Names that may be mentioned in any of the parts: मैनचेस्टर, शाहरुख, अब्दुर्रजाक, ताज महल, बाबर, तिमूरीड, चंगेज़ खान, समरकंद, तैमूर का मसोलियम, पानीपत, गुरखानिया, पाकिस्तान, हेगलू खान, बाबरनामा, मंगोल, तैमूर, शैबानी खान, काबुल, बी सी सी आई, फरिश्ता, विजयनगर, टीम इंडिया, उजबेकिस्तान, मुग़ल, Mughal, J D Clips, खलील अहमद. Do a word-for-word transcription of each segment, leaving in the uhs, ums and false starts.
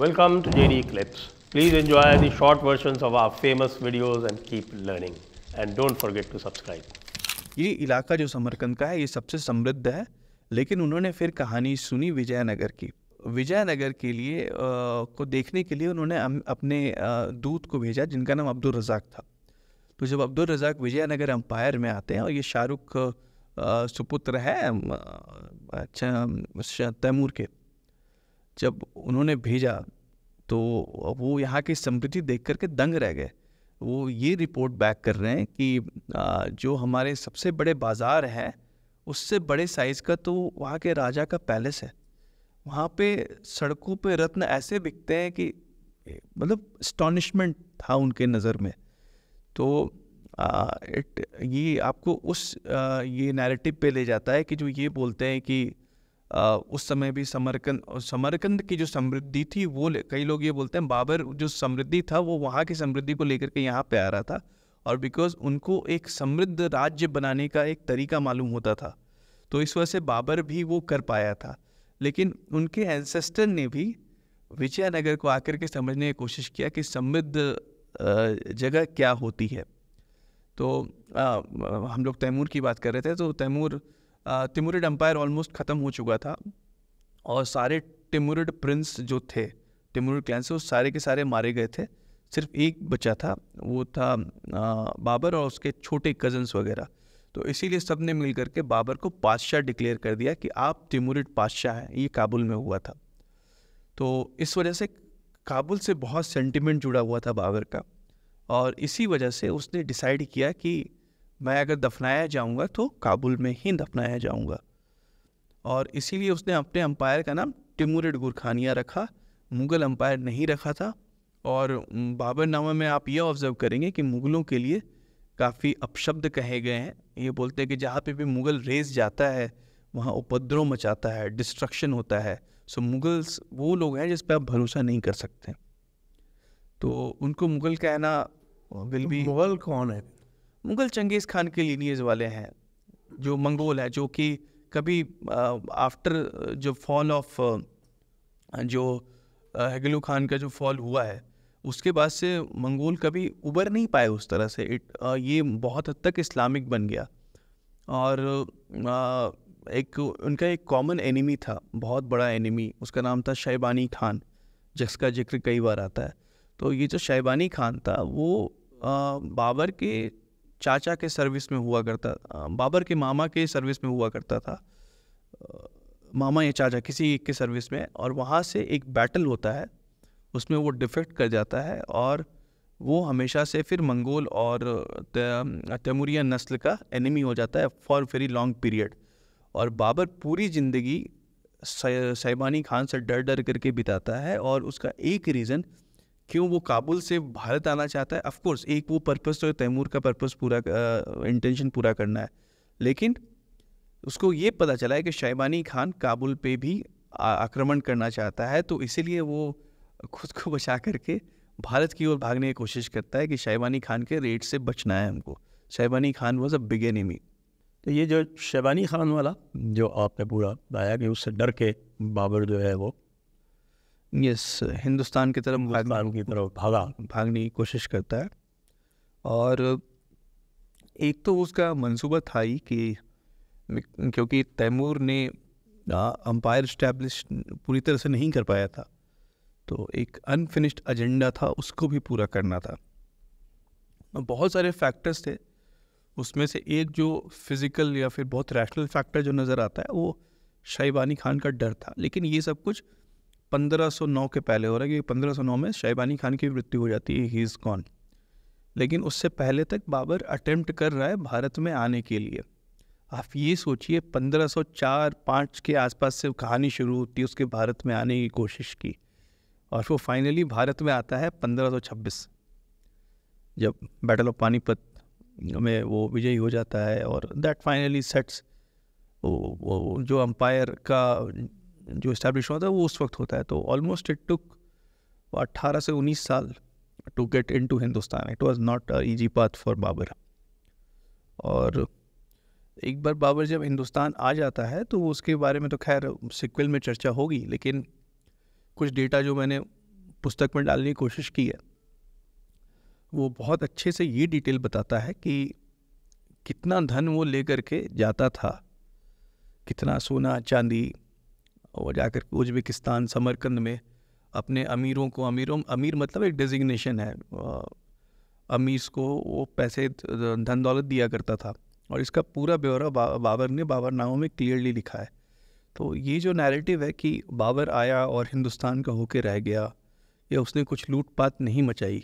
Welcome to J D Clips. Please enjoy the short versions of our famous videos and keep learning. And don't forget to subscribe. ये इलाका जो समरकंद का है ये सबसे समृद्ध है, लेकिन उन्होंने फिर कहानी सुनी विजयनगर की। विजयनगर के लिए आ, को देखने के लिए उन्होंने अपने दूत को भेजा जिनका नाम अब्दुर्रजाक था। तो जब अब्दुर्रजाक विजयनगर एम्पायर में आते हैं, और ये शाहरुख सुपुत्र है अच्छा तैमूर के, जब उन्होंने भेजा तो वो यहाँ की समृद्धि देख करके दंग रह गए। वो ये रिपोर्ट बैक कर रहे हैं कि जो हमारे सबसे बड़े बाज़ार हैं उससे बड़े साइज़ का तो वहाँ के राजा का पैलेस है। वहाँ पे सड़कों पे रत्न ऐसे बिकते हैं कि मतलब एस्टॉनिशमेंट था उनके नज़र में। तो आ, इट ये आपको उस आ, ये नैरेटिव पे ले जाता है कि जो ये बोलते हैं कि आ, उस समय भी समरकंद समरकंद की जो समृद्धि थी वो कई लोग ये बोलते हैं बाबर जो समृद्धि था वो वहाँ की समृद्धि को लेकर के यहाँ पे आ रहा था, और बिकॉज उनको एक समृद्ध राज्य बनाने का एक तरीका मालूम होता था तो इस वजह से बाबर भी वो कर पाया था। लेकिन उनके एंसेस्टर ने भी विजयनगर को आकर के समझने की कोशिश किया कि समृद्ध जगह क्या होती है। तो आ, हम लोग तैमूर की बात कर रहे थे। तो तैमूर तिमूरीड एम्पायर ऑलमोस्ट ख़त्म हो चुका था, और सारे तिमूरीड प्रिंस जो थे तिमूरीड क्लैन से सारे के सारे मारे गए थे। सिर्फ एक बचा था, वो था आ, बाबर और उसके छोटे कज़न्स वगैरह। तो इसीलिए सब ने मिल करके बाबर को बादशाह डिक्लेयर कर दिया कि आप तिमूरीड बादशाह हैं। ये काबुल में हुआ था, तो इस वजह से काबुल से बहुत सेंटिमेंट जुड़ा हुआ था बाबर का, और इसी वजह से उसने डिसाइड किया कि मैं अगर दफनाया जाऊंगा तो काबुल में ही दफनाया जाऊंगा। और इसीलिए उसने अपने एम्पायर का नाम तिमूरीड गुरखानिया रखा, मुग़ल एम्पायर नहीं रखा था। और बाबरनामा में आप ये ऑब्ज़र्व करेंगे कि मुग़लों के लिए काफ़ी अपशब्द कहे गए हैं। ये बोलते हैं कि जहाँ पे भी मुग़ल रेस जाता है वहाँ उपद्रव मचाता है, डिस्ट्रक्शन होता है। सो मुग़ल्स वो लोग हैं जिस पे आप भरोसा नहीं कर सकते, तो उनको मुग़ल कहना विल बी। मुग़ल कौन है? मुग़ल चंगेज़ खान के लीनियज वाले हैं, जो मंगोल है, जो कि कभी आफ्टर जो फॉल ऑफ जो हेगलू खान का जो फॉल हुआ है उसके बाद से मंगोल कभी उबर नहीं पाए उस तरह से। इट आ, ये बहुत हद तक इस्लामिक बन गया, और आ, एक उनका एक कॉमन एनिमी था, बहुत बड़ा एनिमी, उसका नाम था शैबानी खान, जिसका जिक्र कई बार आता है। तो ये जो शैबानी खान था वो आ, बाबर के चाचा के सर्विस में हुआ करता था, बाबर के मामा के सर्विस में हुआ करता था, मामा या चाचा किसी एक के सर्विस में। और वहाँ से एक बैटल होता है, उसमें वो डिफेक्ट कर जाता है, और वो हमेशा से फिर मंगोल और तैमूरिया नस्ल का एनिमी हो जाता है फॉर वेरी लॉन्ग पीरियड। और बाबर पूरी ज़िंदगी शैबानी खान से डर डर करके बिताता है, और उसका एक रीज़न क्यों वो काबुल से भारत आना चाहता है, ऑफकोर्स एक वो पर्पस तो तैमूर का पर्पस पूरा इंटेंशन पूरा करना है, लेकिन उसको ये पता चला है कि शैबानी खान काबुल पे भी आक्रमण करना चाहता है, तो इसीलिए वो खुद को बचा करके भारत की ओर भागने की कोशिश करता है कि शैबानी खान के रेड से बचना है हमको। शैबानी खान was a big enemy. तो ये जो शैबानी खान वाला जो आपने पूरा बताया कि उससे डर के बाबर जो है वो यस हिंदुस्तान की तरफ हिंदुस्तान की तरफ भागा भागने की कोशिश करता है। और एक तो उसका मंसूबा था ही कि क्योंकि तैमूर ने अम्पायर इस्टेब्लिश पूरी तरह से नहीं कर पाया था, तो एक अनफिनिश्ड एजेंडा था, उसको भी पूरा करना था। बहुत सारे फैक्टर्स थे, उसमें से एक जो फिज़िकल या फिर बहुत रैशनल फैक्टर जो नज़र आता है वो शैबानी खान का डर था। लेकिन ये सब कुछ पंद्रह सौ नौ के पहले हो रहा है, क्योंकि पंद्रह सौ नौ में शैबानी खान की मृत्यु हो जाती है, ही इज़ गॉन। लेकिन उससे पहले तक बाबर अटेम्प्ट कर रहा है भारत में आने के लिए। आप ये सोचिए पंद्रह सौ चार पाँच के आसपास से कहानी शुरू होती है उसके भारत में आने की कोशिश की, और वो फाइनली भारत में आता है पंद्रह सौ छब्बीस, जब बैटल ऑफ पानीपत में वो विजयी हो जाता है। और दैट फाइनली सेट्स वो, वो जो एम्पायर का जो इस्टेब्लिश होता है वो उस वक्त होता है। तो ऑलमोस्ट इट टुक अठारह से उन्नीस साल to get into Hindustan. It was not a easy path for बाबर। और एक बार बाबर जब हिंदुस्तान आ जाता है तो उसके बारे में तो खैर सिक्वेल में चर्चा होगी, लेकिन कुछ डेटा जो मैंने पुस्तक में डालने की कोशिश की है, वो बहुत अच्छे से ये डिटेल बताता है कि कितना धन वो लेकर के जाता था, कितना सोना चांदी वो जाकर उजबेकिस्तान समरकंद में अपने अमीरों को, अमीरों अमीर मतलब एक डेजिग्नेशन है, अमीर को वो पैसे धन दौलत दिया करता था। और इसका पूरा ब्यौरा बा, बाबर ने बाबरनामा में क्लियरली लिखा है। तो ये जो नैरेटिव है कि बाबर आया और हिंदुस्तान का होके रह गया या उसने कुछ लूटपाट नहीं मचाई,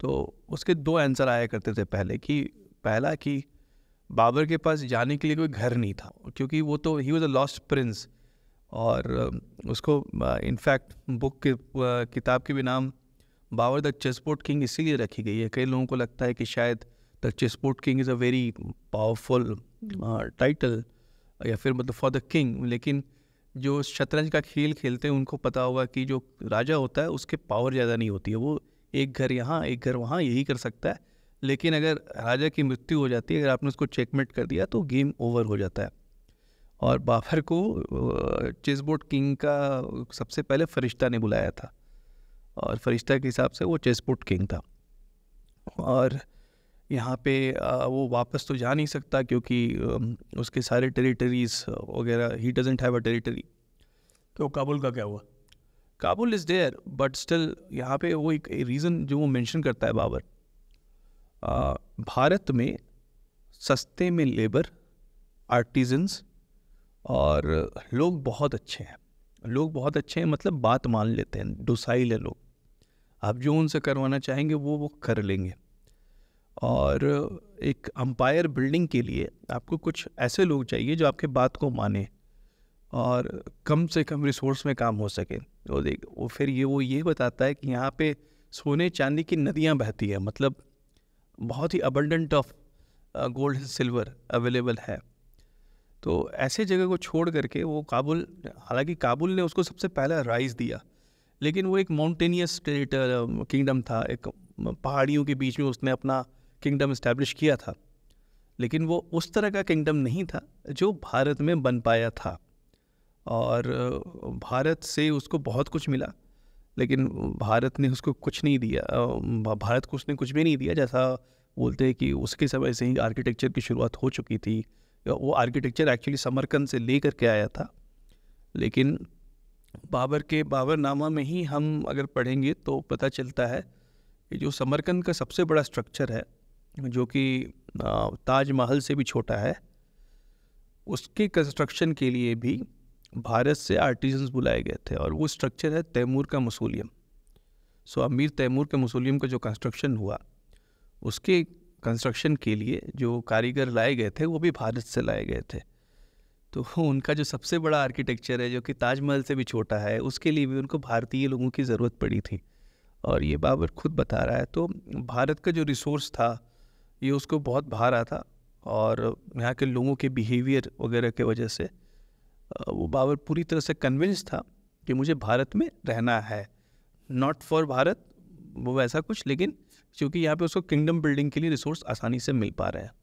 तो उसके दो आंसर आया करते थे पहले कि पहला कि बाबर के पास जाने के लिए कोई घर नहीं था, क्योंकि वो तो ही वॉज अ लॉस्ट प्रिंस, और उसको इनफैक्ट बुक के किताब के भी नाम बाबर द चेसपोर्ट किंग इसीलिए रखी गई है। कई लोगों को लगता है कि शायद the चेसपोर्ट king is a very powerful title या फिर मतलब फॉर द किंग, लेकिन जो शतरंज का खेल खेलते हैं उनको पता होगा कि जो राजा होता है उसके पावर ज़्यादा नहीं होती है, वो एक घर यहाँ एक घर वहाँ यही कर सकता है, लेकिन अगर राजा की मृत्यु हो जाती है, अगर आपने उसको चेकमेट कर दिया तो गेम ओवर हो जाता है। और बाबर को चेसबोर्ड किंग का सबसे पहले फरिश्ता ने बुलाया था, और फरिश्ता के हिसाब से वो चेसबोर्ड किंग था। और यहाँ पे वो वापस तो जा नहीं सकता क्योंकि उसके सारे टेरिटरीज़ वगैरह, he doesn't have a territory. तो काबुल का क्या हुआ? काबुल is there but still, यहाँ पे वो एक रीज़न जो वो मेंशन करता है बाबर, आ, भारत में सस्ते में लेबर, आर्टिजन्स और लोग बहुत अच्छे हैं। लोग बहुत अच्छे हैं मतलब बात मान लेते हैं, डोसाइल है लोग, आप जो उनसे करवाना चाहेंगे वो वो कर लेंगे। और एक अम्पायर बिल्डिंग के लिए आपको कुछ ऐसे लोग चाहिए जो आपके बात को माने और कम से कम रिसोर्स में काम हो सके। तो देख वो फिर ये वो ये बताता है कि यहाँ पे सोने चांदी की नदियाँ बहती है, मतलब बहुत ही abundant of gold and silver available है। तो ऐसे जगह को छोड़ करके वो काबुल, हालांकि काबुल ने उसको सबसे पहला राइज़ दिया, लेकिन वो एक माउंटेनियस टेरिटरी किंगडम था, एक पहाड़ियों के बीच में उसने अपना किंगडम इस्टेब्लिश किया था, लेकिन वो उस तरह का किंगडम नहीं था जो भारत में बन पाया था। और भारत से उसको बहुत कुछ मिला, लेकिन भारत ने उसको कुछ नहीं दिया, भारत को उसने कुछ भी नहीं दिया। जैसा बोलते हैं कि उसके समय से ही आर्किटेक्चर की शुरुआत हो चुकी थी, वो आर्किटेक्चर एक्चुअली समरकंद से ले कर के आया था, लेकिन बाबर के बाबरनामा में ही हम अगर पढ़ेंगे तो पता चलता है कि जो समरकंद का सबसे बड़ा स्ट्रक्चर है, जो कि ताज महल से भी छोटा है, उसके कंस्ट्रक्शन के लिए भी भारत से आर्टिजन्स बुलाए गए थे। और वो स्ट्रक्चर है तैमूर का मसोलियम। सो अमीर तैमूर के मसोलियम का जो कंस्ट्रक्शन हुआ, उसके कंस्ट्रक्शन के लिए जो कारीगर लाए गए थे वो भी भारत से लाए गए थे। तो उनका जो सबसे बड़ा आर्किटेक्चर है, जो कि ताजमहल से भी छोटा है, उसके लिए भी उनको भारतीय लोगों की ज़रूरत पड़ी थी, और ये बाबर खुद बता रहा है। तो भारत का जो रिसोर्स था ये उसको बहुत भार रहा था, और यहाँ के लोगों के बिहेवियर वगैरह के वजह से वो बाबर पूरी तरह से कन्विंस था कि मुझे भारत में रहना है, नॉट फॉर भारत वो वैसा कुछ, लेकिन क्योंकि यहाँ पे उसको किंगडम बिल्डिंग के लिए रिसोर्स आसानी से मिल पा रहे हैं।